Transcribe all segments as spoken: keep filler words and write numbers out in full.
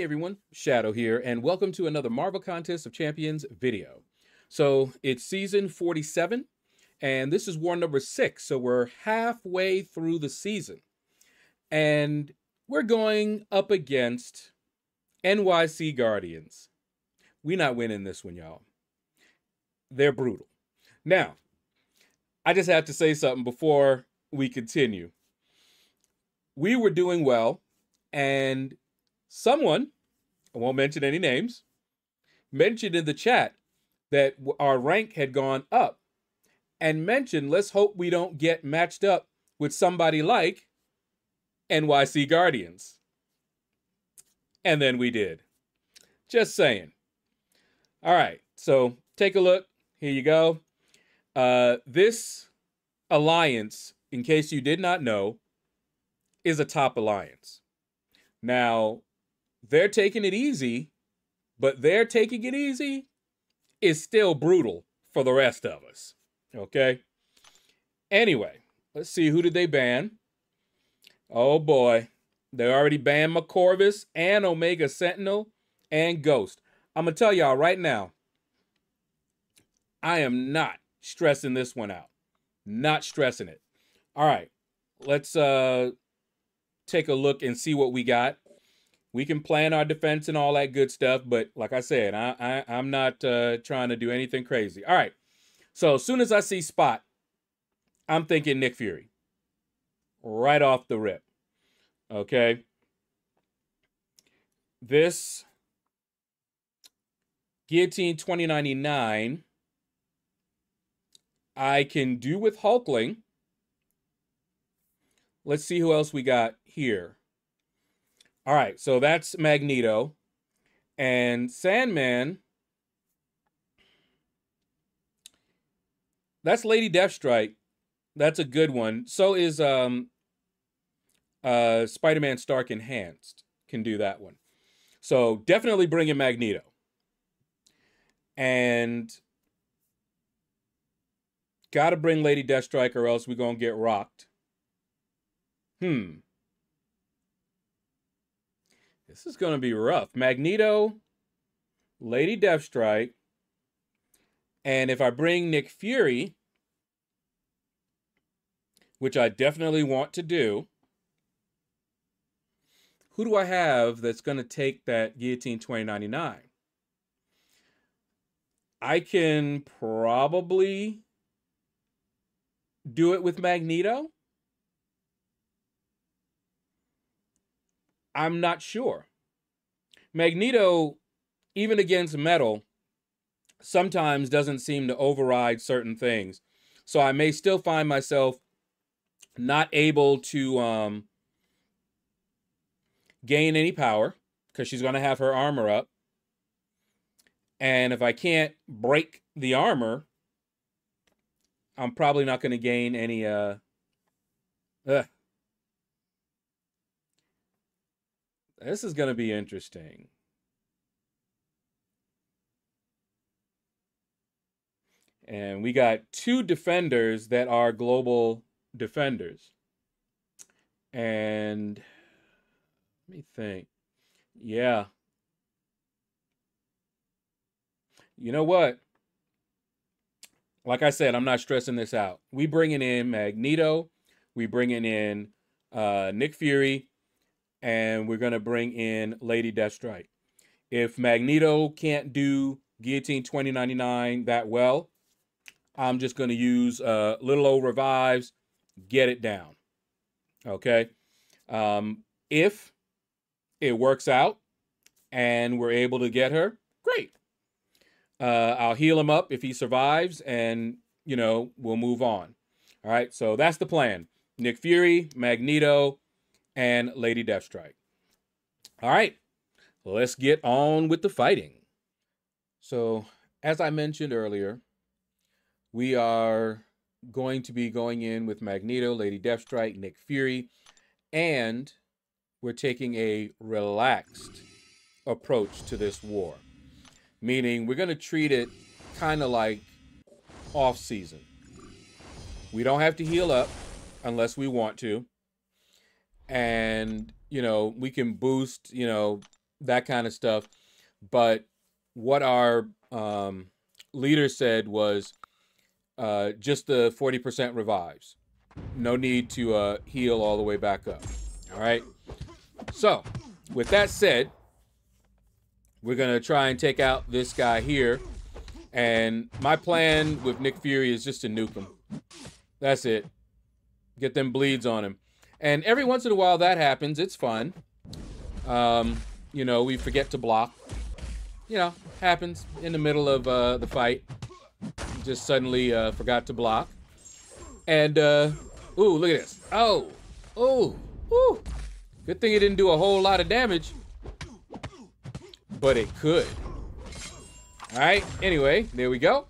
Hey everyone, Shadow here, and welcome to another Marvel Contest of Champions video. So it's season forty-seven, and this is war number six, so we're halfway through the season. And we're going up against N Y C Guardians. We're not winning this one, y'all. They're brutal. Now, I just have to say something before we continue. We were doing well, and someone, I won't mention any names, mentioned in the chat that our rank had gone up and mentioned, let's hope we don't get matched up with somebody like N Y C Guardians. And then we did. Just saying. All right, so take a look. Here you go. Uh, this alliance, in case you did not know, is a top alliance. Now, they're taking it easy, but they're taking it easy is still brutal for the rest of us, okay? Anyway, let's see, who did they ban? Oh, boy. They already banned Macorvus and Omega Sentinel and Ghost. I'm going to tell y'all right now, I am not stressing this one out. Not stressing it. All right, let's uh, take a look and see what we got. We can plan our defense and all that good stuff, but like I said, I, I, I'm not uh, trying to do anything crazy. All right, so as soon as I see Spot, I'm thinking Nick Fury. Right off the rip, okay? This Guillotine twenty ninety-nine, I can do with Hulkling. Let's see who else we got here. All right, so that's Magneto. And Sandman, that's Lady Deathstrike. That's a good one. So is um, uh, Spider-Man Stark Enhanced. Can do that one. So definitely bring in Magneto. And got to bring Lady Deathstrike or else we're going to get rocked. Hmm. This is going to be rough. Magneto, Lady Deathstrike, and if I bring Nick Fury, which I definitely want to do, who do I have that's going to take that Guillotine twenty ninety-nine? I can probably do it with Magneto. I'm not sure. Magneto, even against metal, sometimes doesn't seem to override certain things. So I may still find myself not able to um, gain any power because she's going to have her armor up. And if I can't break the armor, I'm probably not going to gain any... Uh, ugh. This is going to be interesting. And we got two defenders that are global defenders. And let me think. Yeah. You know what? Like I said, I'm not stressing this out. We bringing in Magneto. We bringing in uh, Nick Fury. And we're going to bring in Lady Deathstrike. If Magneto can't do Guillotine twenty ninety-nine that well, I'm just going to use uh, little old revives, get it down. Okay? Um, if it works out and we're able to get her, great. Uh, I'll heal him up if he survives and, you know, we'll move on. All right? So that's the plan. Nick Fury, Magneto, and Lady Deathstrike. All right, let's get on with the fighting. So, as I mentioned earlier, we are going to be going in with Magneto, Lady Deathstrike, Nick Fury, and we're taking a relaxed approach to this war, meaning we're going to treat it kind of like off-season. We don't have to heal up unless we want to. And, you know, we can boost, you know, that kind of stuff. But what our um, leader said was uh, just the forty percent revives. No need to uh, heal all the way back up. All right. So with that said, we're going to try and take out this guy here. And my plan with Nick Fury is just to nuke him. That's it. Get them bleeds on him. And every once in a while that happens. It's fun. Um, you know, we forget to block. You know, happens in the middle of uh, the fight. Just suddenly uh, forgot to block. And, uh, ooh, look at this. Oh, oh, ooh. Good thing it didn't do a whole lot of damage. But it could. All right, anyway, there we go.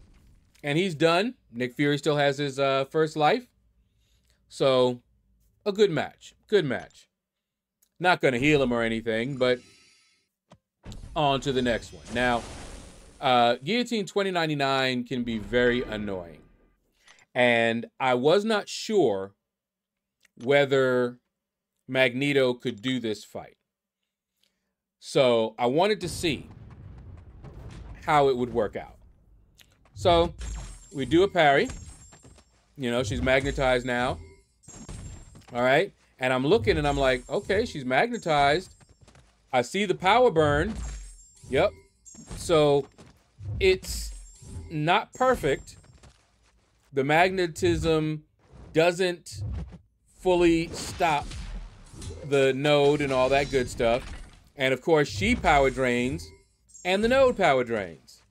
And he's done. Nick Fury still has his uh, first life. So, a good match. Good match. Not going to heal him or anything, but on to the next one. Now, uh, Guillotine twenty ninety-nine can be very annoying. And I was not sure whether Magneto could do this fight. So, I wanted to see how it would work out. So, we do a parry. You know, she's magnetized now. All right. And I'm looking and I'm like, okay, she's magnetized. I see the power burn. Yep. So it's not perfect. The magnetism doesn't fully stop the node and all that good stuff. And of course, she power drains and the node power drains.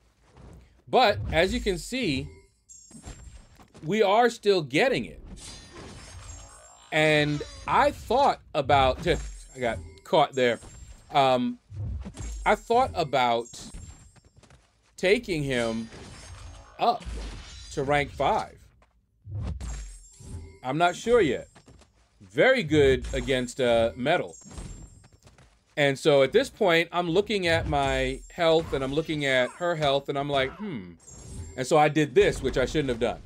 But as you can see, we are still getting it. And I thought about, I got caught there. Um, I thought about taking him up to rank five. I'm not sure yet. Very good against uh, metal. And so at this point, I'm looking at my health and I'm looking at her health and I'm like, hmm. And so I did this, which I shouldn't have done.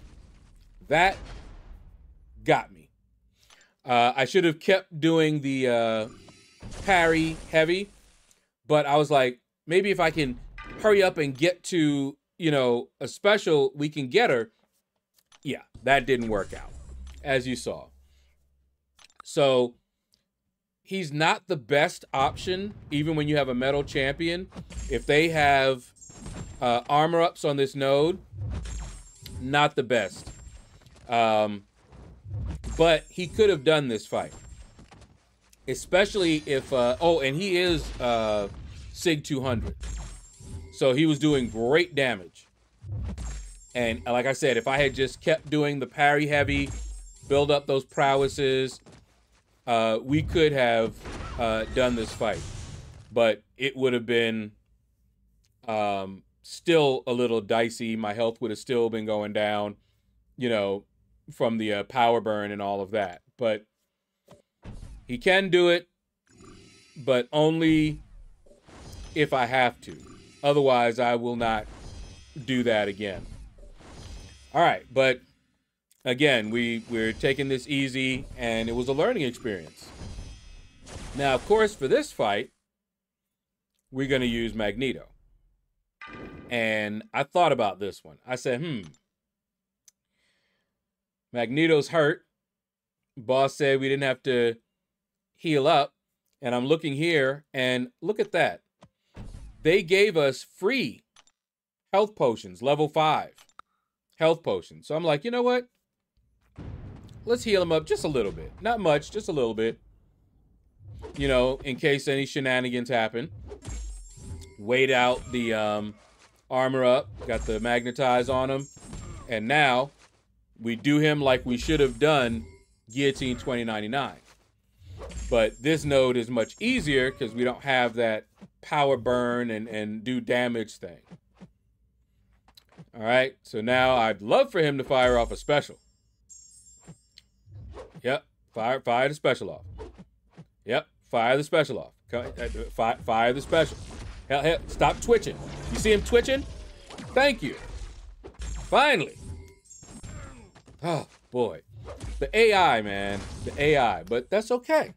That got me. Uh, I should have kept doing the uh, parry heavy, but I was like, maybe if I can hurry up and get to, you know, a special, we can get her. Yeah, that didn't work out, as you saw. So he's not the best option, even when you have a metal champion. If they have uh, armor ups on this node, not the best. Um, but he could have done this fight, especially if, uh, oh, and he is uh, Sig two hundred. So he was doing great damage. And like I said, if I had just kept doing the parry heavy, build up those prowesses, uh, we could have uh, done this fight, but it would have been um, still a little dicey. My health would have still been going down, you know, from the uh, power burn and all of that. But he can do it, but only if I have to. Otherwise, I will not do that again. All right, but again, we, we're taking this easy, and it was a learning experience. Now, of course, for this fight, we're going to use Magneto. And I thought about this one. I said, hmm. Magneto's hurt. Boss said we didn't have to heal up. And I'm looking here, and look at that. They gave us free health potions, level five health potions. So I'm like, you know what? Let's heal him up just a little bit. Not much, just a little bit. You know, in case any shenanigans happen. Wait out the um, armor up. Got the magnetize on him. And now we do him like we should have done Guillotine twenty ninety-nine. But this node is much easier because we don't have that power burn and, and do damage thing. All right, so now I'd love for him to fire off a special. Yep, fire, fire the special off. Yep, fire the special off. Fire, fire the special. Hell, hell, stop twitching. You see him twitching? Thank you. Finally. Oh, boy. The A I, man. The A I. But that's okay.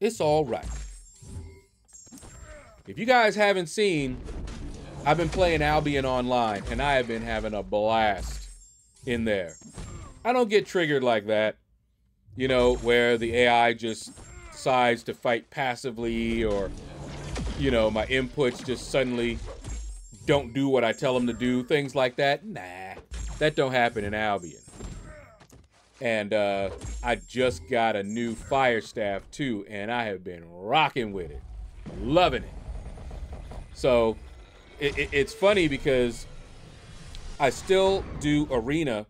It's all right. If you guys haven't seen, I've been playing Albion Online, and I have been having a blast in there. I don't get triggered like that, you know, where the A I just decides to fight passively, or, you know, my inputs just suddenly don't do what I tell them to do, things like that. Nah, that don't happen in Albion. And uh, I just got a new fire staff too, and I have been rocking with it, loving it. So it, it, it's funny because I still do arena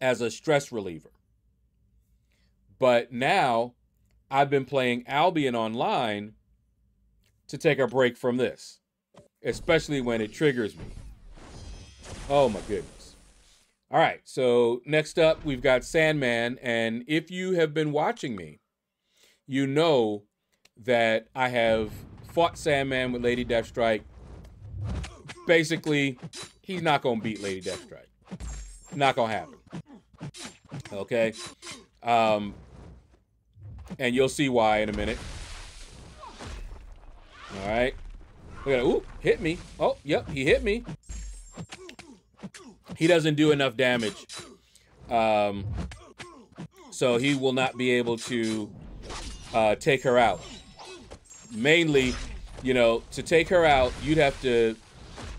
as a stress reliever, but now I've been playing Albion Online to take a break from this, especially when it triggers me. Oh my goodness. All right, so next up, we've got Sandman, and if you have been watching me, you know that I have fought Sandman with Lady Deathstrike. Basically, he's not going to beat Lady Deathstrike. Not going to happen. Okay? Um, and you'll see why in a minute. All right. Look at that. Ooh, hit me. Oh, yep, he hit me. He doesn't do enough damage, um, so he will not be able to uh, take her out. Mainly, you know, to take her out, you'd have to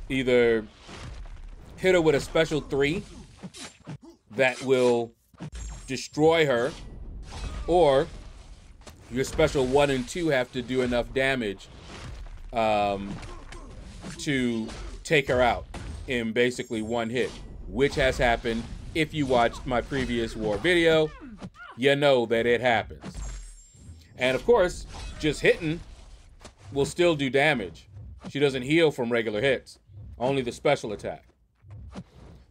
either hit her with a special three that will destroy her, or your special one and two have to do enough damage um, to take her out in basically one hit, which has happened. If you watched my previous war video, you know that it happens. And of course, just hitting will still do damage. She doesn't heal from regular hits, only the special attack.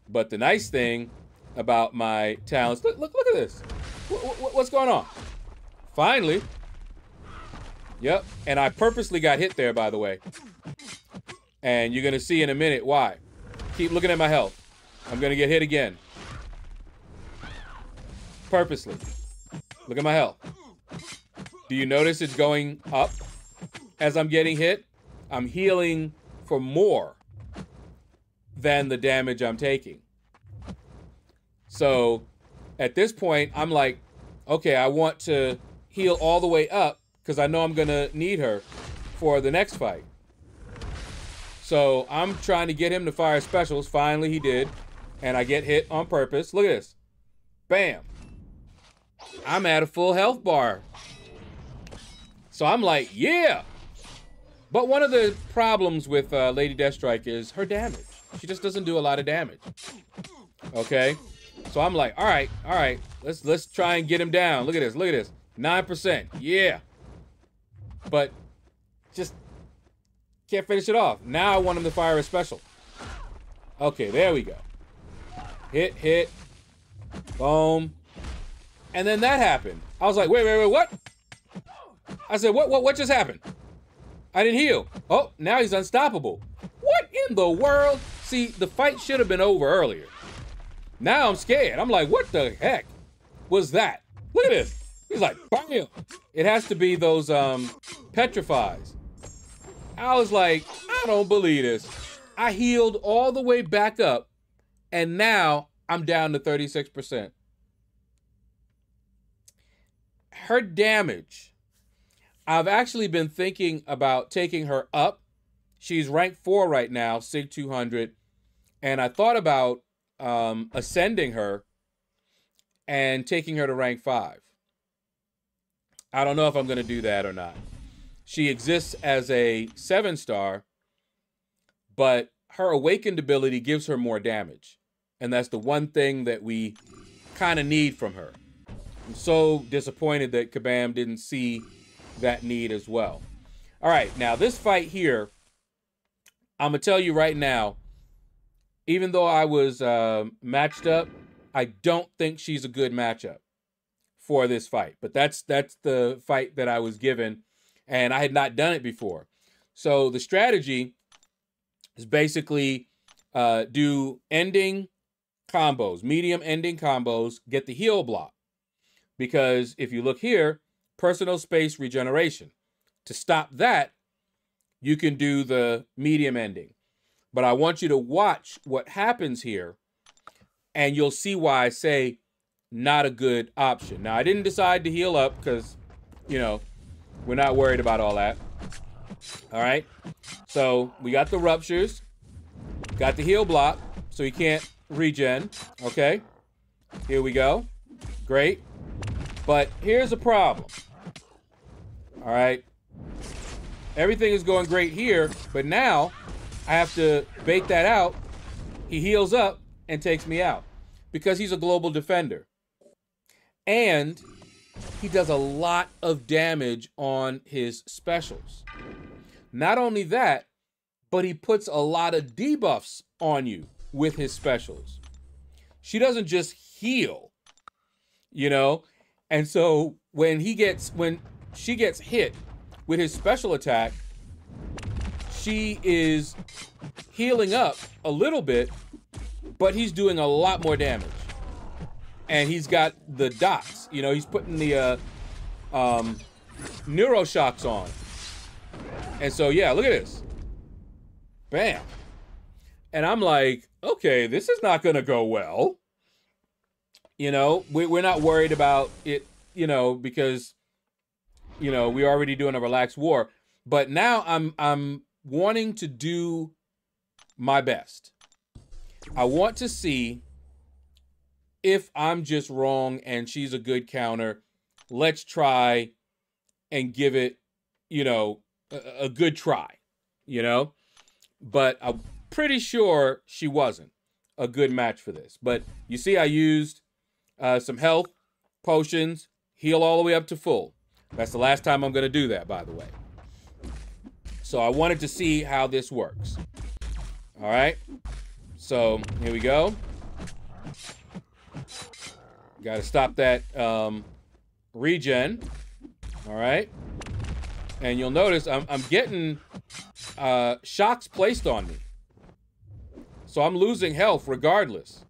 But the nice thing about my talents, look, look, look at this. What, what, what's going on? Finally. Yep, and I purposely got hit there, by the way. And you're gonna see in a minute why. Keep looking at my health. I'm gonna get hit again. Purposely. Look at my health. Do you notice it's going up as I'm getting hit? I'm healing for more than the damage I'm taking. So at this point, I'm like, okay, I want to heal all the way up because I know I'm gonna need her for the next fight. So I'm trying to get him to fire specials. Finally, he did. And I get hit on purpose. Look at this. Bam. I'm at a full health bar. So I'm like, yeah. But one of the problems with uh, Lady Deathstrike is her damage. She just doesn't do a lot of damage. Okay. So I'm like, all right, all right. Let's, let's try and get him down. Look at this. Look at this. nine percent. Yeah. But just... can't finish it off. Now I want him to fire a special. Okay, there we go. Hit, hit. Boom. And then that happened. I was like, wait, wait, wait, what? I said, what, what, what just happened? I didn't heal. Oh, now he's unstoppable. What in the world? See, the fight should have been over earlier. Now I'm scared. I'm like, what the heck was that? Look at this. He's like, bam. It has to be those um, petrifies. I was like, I don't believe this. I healed all the way back up, and now I'm down to thirty-six percent. Her damage, I've actually been thinking about taking her up. She's rank four right now, Sig two hundred, and I thought about um, ascending her and taking her to rank five. I don't know if I'm going to do that or not. She exists as a seven star, but her awakened ability gives her more damage. And that's the one thing that we kind of need from her. I'm so disappointed that Kabam didn't see that need as well. All right, now this fight here, I'm gonna tell you right now, even though I was uh, matched up, I don't think she's a good matchup for this fight. But that's, that's the fight that I was given. And I had not done it before. So the strategy is basically uh, do ending combos, medium ending combos, get the heal block. Because if you look here, personal space regeneration. To stop that, you can do the medium ending. But I want you to watch what happens here, and you'll see why I say not a good option. Now, I didn't decide to heal up because, you know, we're not worried about all that. All right? So we got the ruptures, got the heal block, so he can't regen. Okay? Here we go. Great. But here's a problem. All right? Everything is going great here, but now I have to bait that out. He heals up and takes me out because he's a global defender. And he does a lot of damage on his specials. Not only that, but he puts a lot of debuffs on you with his specials. She doesn't just heal, you know? And so when he gets, when she gets hit with his special attack, she is healing up a little bit, but he's doing a lot more damage. And he's got the dots, you know, he's putting the uh, um, neuroshocks on. And so, yeah, look at this. Bam. And I'm like, okay, this is not going to go well. You know, we, we're not worried about it, you know, because, you know, we're already doing a relaxed war. But now I'm, I'm wanting to do my best. I want to see if I'm just wrong and she's a good counter. Let's try and give it, you know, a, a good try, you know? But I'm pretty sure she wasn't a good match for this. But you see, I used uh, some health potions, heal all the way up to full. That's the last time I'm going to do that, by the way. So I wanted to see how this works. All right. So here we go. Got to stop that um, regen. All right. And you'll notice I'm, I'm getting uh, shocks placed on me. So I'm losing health regardless.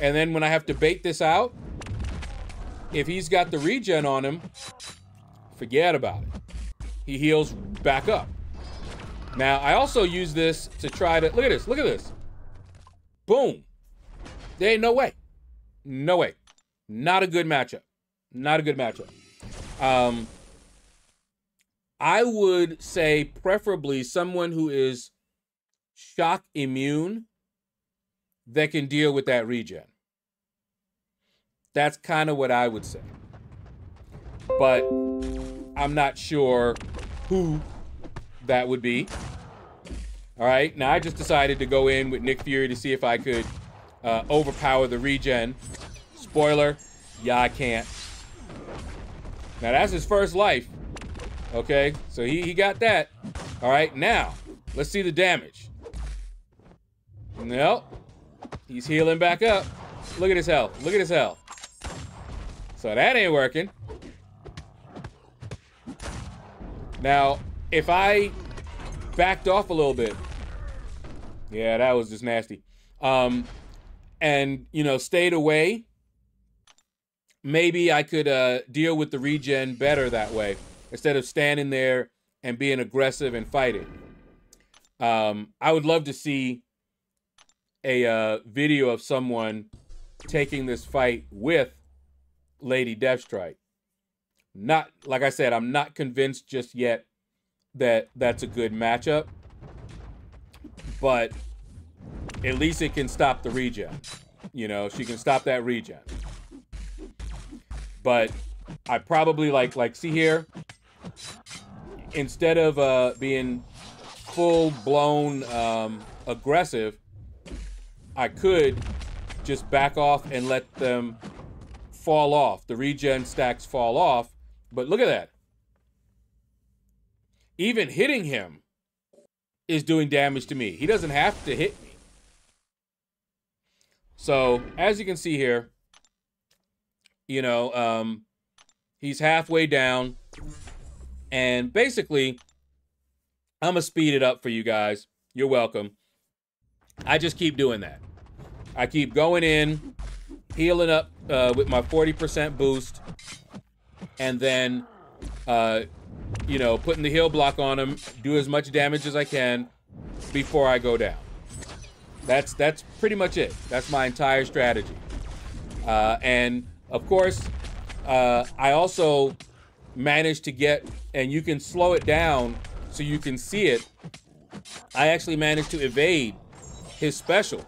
And then when I have to bait this out, if he's got the regen on him, forget about it. He heals back up. Now, I also use this to try to, look at this, look at this. Boom. There ain't no way. No way. Not a good matchup. Not a good matchup. Um, I would say preferably someone who is shock immune that can deal with that regen. That's kind of what I would say. But I'm not sure who that would be. All right, now I just decided to go in with Nick Fury to see if I could uh, overpower the regen. Spoiler, yeah, I can't. Now that's his first life. Okay, so he, he got that. All right, now let's see the damage. Nope, he's healing back up. Look at his health, look at his health. So that ain't working. Now, if I backed off a little bit, yeah, that was just nasty. Um, and, you know, stayed away, maybe I could uh, deal with the regen better that way instead of standing there and being aggressive and fighting. Um, I would love to see a uh, video of someone taking this fight with Lady Deathstrike. Not, like I said, I'm not convinced just yet that that's a good matchup, but at least it can stop the regen. You know, she can stop that regen. But I probably like, like see here, instead of uh, being full-blown um, aggressive, I could just back off and let them fall off. The regen stacks fall off, but look at that. Even hitting him is doing damage to me. He doesn't have to hit me. So, as you can see here, you know, um, he's halfway down. And basically, I'm going to speed it up for you guys. You're welcome. I just keep doing that. I keep going in, healing up uh, with my forty percent boost, and then uh, you know, putting the heal block on him, do as much damage as I can before I go down. That's that's pretty much it. That's my entire strategy. Uh, and of course, uh, I also managed to get, and you can slow it down so you can see it. I actually managed to evade his special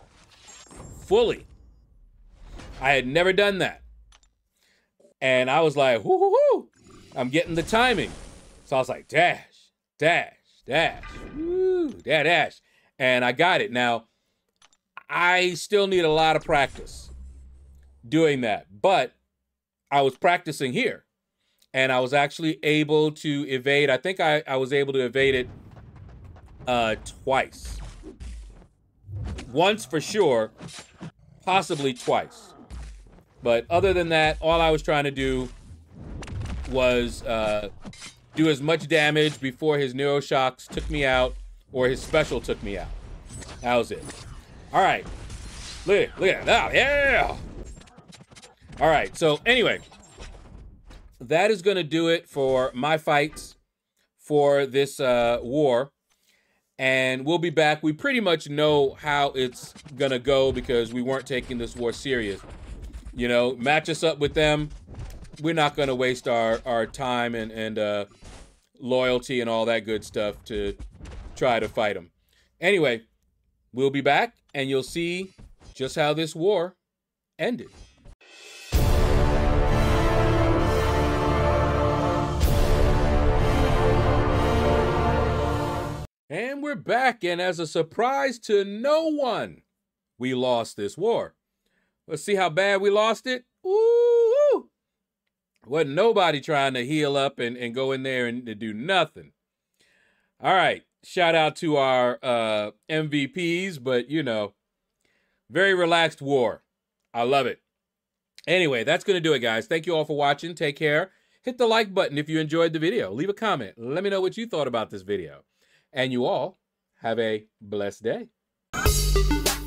fully. I had never done that. And I was like, whoo, whoo, whoo. I'm getting the timing. So I was like, dash, dash, dash, woo, dash, dash. And I got it. Now, I still need a lot of practice doing that. But I was practicing here. And I was actually able to evade. I think I, I was able to evade it uh, twice. Once for sure, possibly twice. But other than that, all I was trying to do was uh, do as much damage before his neuroshocks took me out or his special took me out. That was it. All right. Look, look at that. Oh, yeah. All right. So anyway, that is going to do it for my fights for this uh, war. And we'll be back. We pretty much know how it's going to go because we weren't taking this war serious. You know, match us up with them. We're not going to waste our, our time and, and uh, loyalty and all that good stuff to try to fight them. Anyway, we'll be back and you'll see just how this war ended. And we're back, and as a surprise to no one, we lost this war. Let's see how bad we lost it. Ooh! Wasn't nobody trying to heal up and, and go in there and to do nothing. All right, shout out to our uh, M V Ps, but you know, very relaxed war. I love it. Anyway, that's gonna do it, guys. Thank you all for watching. Take care. Hit the like button if you enjoyed the video. Leave a comment. Let me know what you thought about this video. And you all have a blessed day.